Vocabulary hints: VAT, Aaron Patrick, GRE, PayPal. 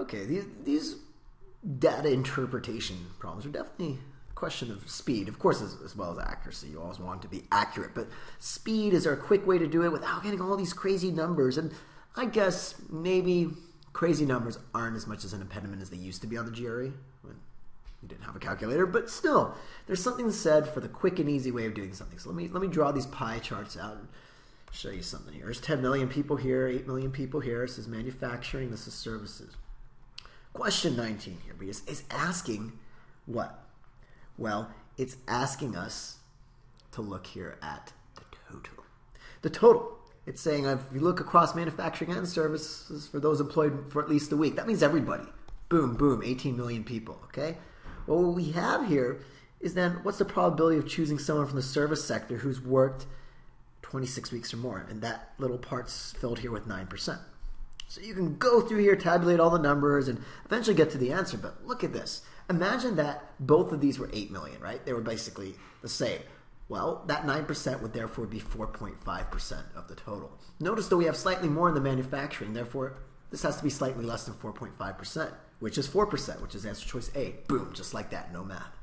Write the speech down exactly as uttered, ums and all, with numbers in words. Okay, these, these data interpretation problems are definitely a question of speed, of course, as, as well as accuracy. You always want to be accurate, but speed is our quick way to do it without getting all these crazy numbers. And I guess maybe crazy numbers aren't as much as an impediment as they used to be on the G R E when you didn't have a calculator, but still, there's something said for the quick and easy way of doing something. So let me, let me draw these pie charts out and show you something here. There's ten million people here, eight million people here. This is manufacturing, this is services. Question nineteen here is, is asking what? Well, it's asking us to look here at the total. The total. It's saying if you look across manufacturing and services for those employed for at least a week, that means everybody. Boom, boom, eighteen million people, okay? Well, what we have here is then what's the probability of choosing someone from the service sector who's worked twenty-six weeks or more? And that little part's filled here with nine percent. So you can go through here, tabulate all the numbers, and eventually get to the answer. But look at this. Imagine that both of these were eight million, right? They were basically the same. Well, that nine percent would therefore be four point five percent of the total. Notice though we have slightly more in the manufacturing, therefore this has to be slightly less than four point five percent, which is four percent, which is answer choice A. Boom, just like that, no math.